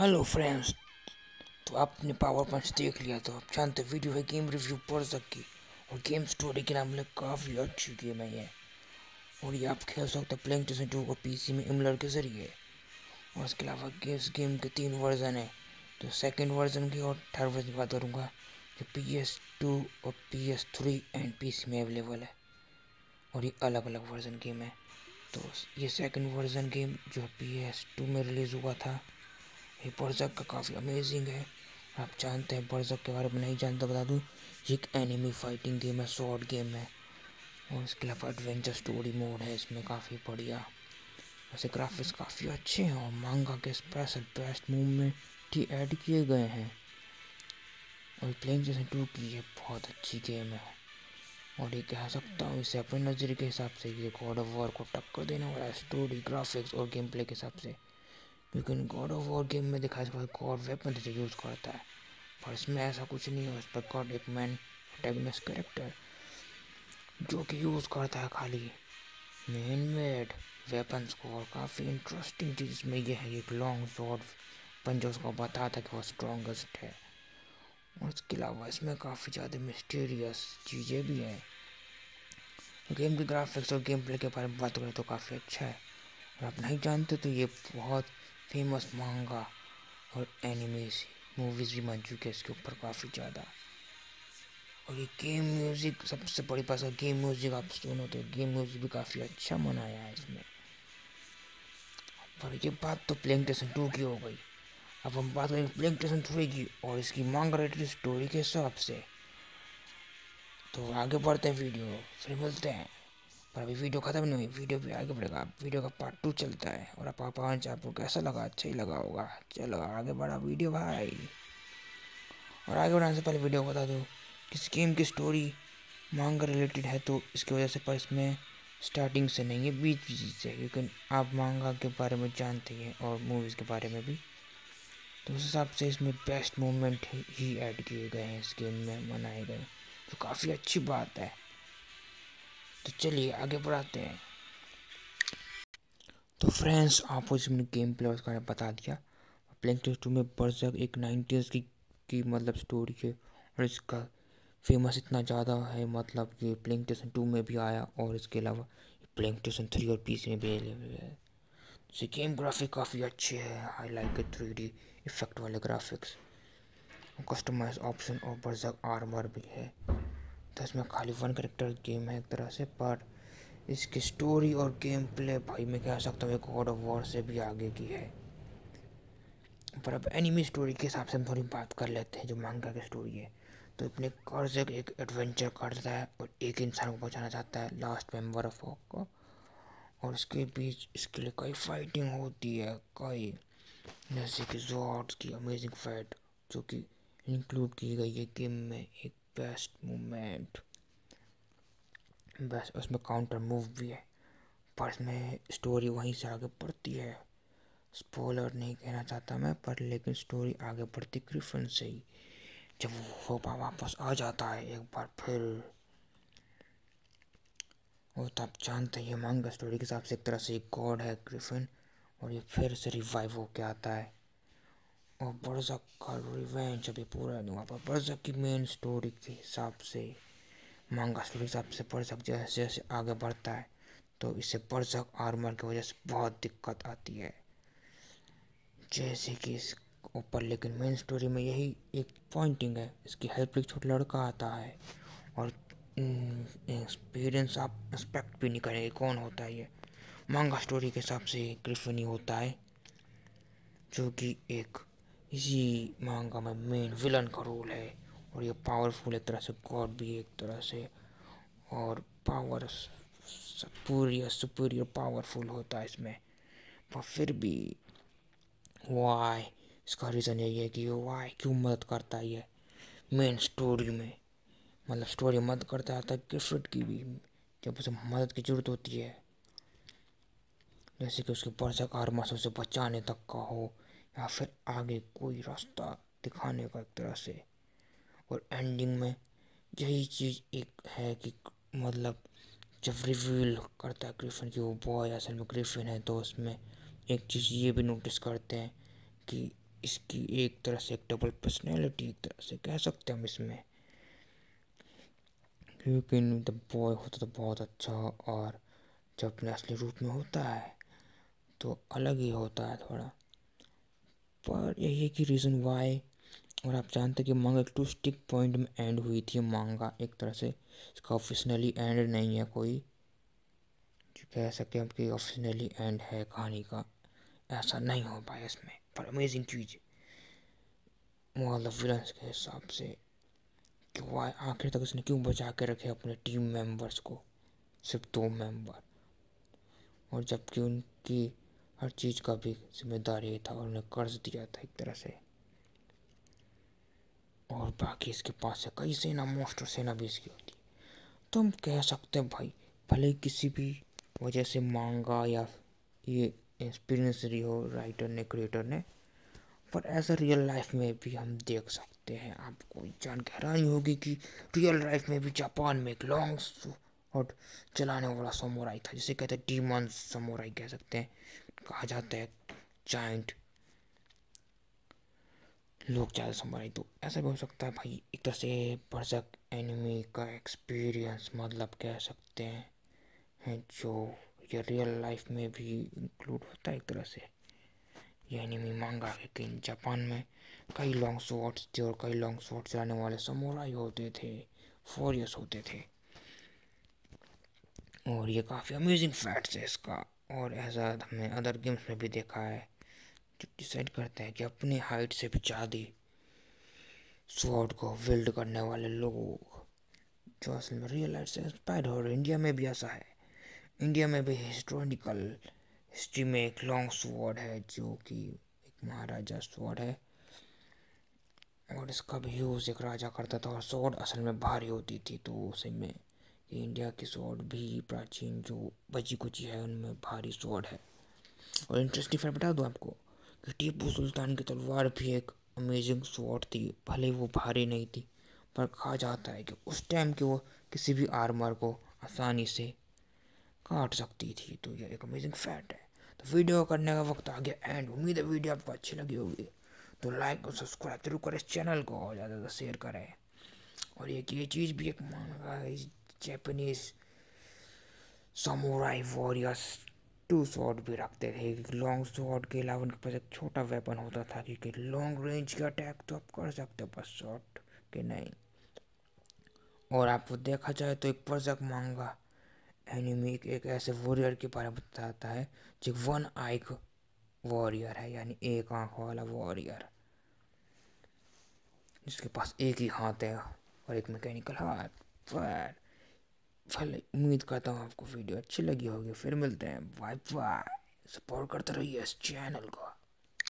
Hello friends, तो आपने power points देख लिया। तो आप जानते वीडियो है गेम रिव्यू बर्सर्क की और गेम स्टोरी के नाम से काफ़ी अच्छी गेम है ये। और ये आप खेल सकते प्लेस्टेशन 2 और पीसी में एमुलर के जरिए। और इसके अलावा इस गेम के 3 वर्जन हैं, तो सेकंड वर्जन की और थर्ड वर्जन की बात करूँगा जो PS2 और PS3 एंड PC में अवेलेबल है। और ये अलग अलग वर्जन गेम है। तो ये सेकेंड वर्जन गेम जो PS2 में रिलीज़ हुआ था, ये बर्सर्क का काफ़ी अमेजिंग है। आप जानते हैं बर्सर्क के बारे में नहीं जानता बता दूं, ये एक एनिमी फाइटिंग गेम है, शॉर्ट गेम है। और इसके अलावा एडवेंचर स्टोरी मोड है इसमें काफ़ी बढ़िया। वैसे ग्राफिक्स काफ़ी अच्छे हैं और मांगा के स्पेशल बेस्ट मूवमेंट ही ऐड किए गए हैं। और प्लेस्टेशन 2 की ये बहुत अच्छी गेम है। और ये कह सकता हूँ इसे अपने नज़र के हिसाब से ये गॉड ऑफ वॉर को टक्कर देने वाला है स्टोरी, ग्राफिक्स और गेम प्ले के हिसाब से। लेकिन गॉड ऑफ वॉर गेम में दिखाया जाए गॉड वेपन से यूज़ करता है, पर इसमें ऐसा कुछ नहीं है। इस पर गॉड एक मैन प्रोटैगनिस्ट कैरेक्टर जो कि यूज़ करता है खाली मेन मेड वेपन्स को। और काफ़ी इंटरेस्टिंग चीज़ इसमें यह है, एक लॉन्ग शॉर्ट पंजो उसको बताता कि वो स्ट्रॉन्गेस्ट है। और इसके अलावा इसमें काफ़ी ज़्यादा मिस्टीरियस चीज़ें भी हैं। गेम के ग्राफिक्स और गेम प्ले के बारे में बात करें तो काफ़ी अच्छा है। और आप नहीं जानते तो ये बहुत फेमस मांगा और एनिमेस मूवीज़ भी बन चुकी है इसके ऊपर काफ़ी ज़्यादा। और ये गेम म्यूज़िक सबसे बड़ी बात है, गेम म्यूज़िक आप सुनो तो गेम म्यूज़िक भी काफ़ी अच्छा मनाया है इसमें। पर ये बात तो प्लेस्टेशन 2 की हो गई। अब हम बात करेंगे प्लेस्टेशन 3 की और इसकी मांगा रिलेटेड स्टोरी के हिसाब से। तो आगे बढ़ते हैं, वीडियो फिर मिलते हैं। पर अभी वीडियो ख़त्म नहीं हुई, वीडियो भी आगे बढ़ेगा। वीडियो का पार्ट 2 चलता है। और आप आपको कैसा लगा? अच्छा ही लगा होगा। चलो आगे बढ़ा वीडियो भाई। और आगे बढ़ाने से पहले वीडियो को बता दूँ किस गेम की स्टोरी मांगा रिलेटेड है, तो इसकी वजह से पर इसमें स्टार्टिंग से नहीं है, बीच बीच से। लेकिन आप मांगा के बारे में जानते हैं और मूवीज़ के बारे में भी, तो उस हिसाब से इसमें बेस्ट मोमेंट ही ऐड किए गए हैं इस गेम में, मनाए गए, तो काफ़ी अच्छी बात है। तो चलिए आगे बढ़ाते हैं। तो फ्रेंड्स, आपको इसमें गेम प्ले उसका मैंने बता दिया। प्लेस्टेशन 2 में बर्सर्क एक 90s की मतलब स्टोरी है। और इसका फेमस इतना ज़्यादा है, मतलब ये प्लेस्टेशन 2 में भी आया और इसके अलावा प्लेस्टेशन 3 और PC में भी अवेलेबल है। इसके गेम ग्राफिक काफ़ी अच्छे हैं, हाई लाइक 3D इफेक्ट वाले ग्राफिक्स, कस्टमाइज ऑप्शन और बर्सर्क आर्मर भी है। तो इसमें खाली 1 करेक्टर गेम है एक तरह से, पर इसकी स्टोरी और गेम प्ले भाई मैं कह सकता हूँ एक गॉड ऑफ वॉर से भी आगे की है। पर अब एनिमी स्टोरी के हिसाब से हम थोड़ी बात कर लेते हैं जो मांगा की स्टोरी है। तो अपने कर्जक एक एडवेंचर करता है और एक इंसान को बचाना चाहता है, लास्ट मेंबर ऑफ हॉक को। और इसके बीच इसके लिए कई फाइटिंग होती है, कई जैसे कि जॉर्ड्स की अमेजिंग फाइट जो कि इंक्लूड की गई है गेम में, एक बेस्ट मूवमेंट बेस्ट उसमें काउंटर मूव भी है। पर इसमें स्टोरी वहीं से आगे बढ़ती है, स्पॉइलर नहीं कहना चाहता मैं, पर लेकिन स्टोरी आगे बढ़ती ग्रिफिन से ही, जब वो होपा वापस आ जाता है एक बार फिर। और तो आप जानते हैं ये मांगा स्टोरी के हिसाब से एक तरह से एक गॉड है ग्रिफिन, और ये फिर से रिवाइव होके आता है। और बर्सर्क का रिवेंज अभी पूरा नहीं हुआ, पर बर्सर्क की मेन स्टोरी के हिसाब से मांगा स्टोरी के हिसाब से बर्सर्क जैसे जैसे आगे बढ़ता है तो इससे बर्सर्क आर्मर की वजह से बहुत दिक्कत आती है, जैसे कि इस ऊपर। लेकिन मेन स्टोरी में यही एक पॉइंटिंग है, इसकी हेल्प के लिए छोटा लड़का आता है और एक्सपीरियंस आप एक्सपेक्ट भी नहीं करेंगे कौन होता है ये। मांगा स्टोरी के हिसाब से ग्रिफनी होता है जो कि एक इसी मांगा में मेन विलन का रोल है और ये पावरफुल एक तरह से, गॉड भी एक तरह से, और पावर सुपीरियर पावरफुल होता है इसमें। पर फिर भी वाई, इसका रीज़न यही है कि वाई क्यों मदद करता है ये मेन स्टोरी में, मतलब स्टोरी मदद करता है तब ग्रिफिथ की भी जब उसे मदद की ज़रूरत होती है, जैसे कि उसके बर्सक आर्मर से उसे बचाने तक का हो या फिर आगे कोई रास्ता दिखाने का एक तरह से। और एंडिंग में यही चीज़ एक है कि मतलब जब रिवील करता है ग्रिफिथ कि वो बॉय असल में ग्रिफिथ है, तो उसमें एक चीज़ ये भी नोटिस करते हैं कि इसकी एक तरह से एक डबल पर्सनैलिटी एक तरह से कह सकते हैं हम इसमें, क्योंकि द बॉय होता तो बहुत अच्छा और जब अपने असली रूप में होता है तो अलग ही होता है थोड़ा। पर यही है कि रीज़न वाई। और आप जानते हैं कि मांगा एक टू स्टिक पॉइंट में एंड हुई थी, मांगा एक तरह से इसका ऑफिशियली एंड नहीं है कोई, जो कह सकते हैं कि ऑफिशियली एंड है कहानी का, ऐसा नहीं हो पाया इसमें। पर अमेजिंग चीज़ मॉल ऑफ विलन्स के हिसाब से कि वह आखिर तक उसने क्यों बचा के रखे अपने टीम मेंबर्स को, सिर्फ 2 मेंबर, और जबकि उनकी हर चीज़ का भी जिम्मेदारी था और उन्हें कर्ज दिया था एक तरह से। और बाकी इसके पास से कई सेना, मोस्टर सेना भी इसकी होती है, तो हम कह सकते हैं भाई भले किसी भी वजह से मांगा या ये एक्सपीरियंस रही हो राइटर ने, क्रिएटर ने, पर ऐसा रियल लाइफ में भी हम देख सकते हैं। आपको जान के हैरानी होगी कि रियल लाइफ में भी जापान में एक लॉन्ग शॉट चलाने वाला समुराई था, जिसे कहते हैं डीमन समुराई कह सकते हैं, कहा जाता है जायंट लोग ज़्यादा समुराई, तो ऐसा भी हो सकता है भाई एक तरह से बर्सक एनिमी का एक्सपीरियंस, मतलब कह सकते हैं जो ये रियल लाइफ में भी इंक्लूड होता है एक तरह से। ये एनिमी मांगा कि जापान में कई लॉन्ग शॉट्स थे और कई लॉन्ग शॉट्स चलाने वाले समुराई होते थे, फॉरियस होते थे, और ये काफ़ी अमेजिंग फैक्ट्स है इसका। और ऐसा हमने अदर गेम्स में भी देखा है जो डिसाइड करते हैं कि अपने हाइट से भी ज़्यादा शॉट को विल्ड करने वाले लोग जो असल में रियल लाइफ से इंस्पायर हो रहे। इंडिया में भी ऐसा है, इंडिया में भी हिस्ट्री में एक लॉन्ग स्वॉर्ड है जो कि एक महाराजा स्वॉर्ड है, और इसका भी यूज़ एक राजा करता था, और स्वॉर्ड असल में भारी होती थी, तो उसी में इंडिया की स्वॉर्ड भी प्राचीन जो बची कुची है उनमें भारी स्वॉर्ड है। और इंटरेस्टिंग फैक्ट बता दूं आपको कि टीपू सुल्तान की तलवार भी एक अमेजिंग स्वॉर्ड थी, भले वो भारी नहीं थी, पर कहा जाता है कि उस टाइम के वो किसी भी आर्मर को आसानी से काट सकती थी, तो यह एक अमेजिंग फैक्ट है। तो वीडियो करने का वक्त आ गया एंड, उम्मीद है वीडियो आपको अच्छी लगी होगी, तो लाइक और सब्सक्राइब जरूर करें इस चैनल को और ज़्यादा से शेयर करें। और ये चीज़ भी एक manga Japanese samurai warriors 2 shot भी रखते थे, लॉन्ग शॉट के अलावा उनके पास एक छोटा वेपन होता था क्योंकि लॉन्ग रेंज के अटैक तो आप कर सकते हो पर शॉट के नहीं। और आपको देखा जाए तो एक बर्सक मांगा एनिमी एक ऐसे वॉरियर के बारे में बताता है जो 1 आंख वॉरियर है, यानी 1 आंख वाला वॉरियर जिसके पास 1 ही हाथ है और 1 मैकेनिकल हाथ। पर भले उम्मीद करता हूँ आपको वीडियो अच्छी लगी होगी, फिर मिलते हैं, बाय बाय। सपोर्ट करते रहिए इस चैनल को।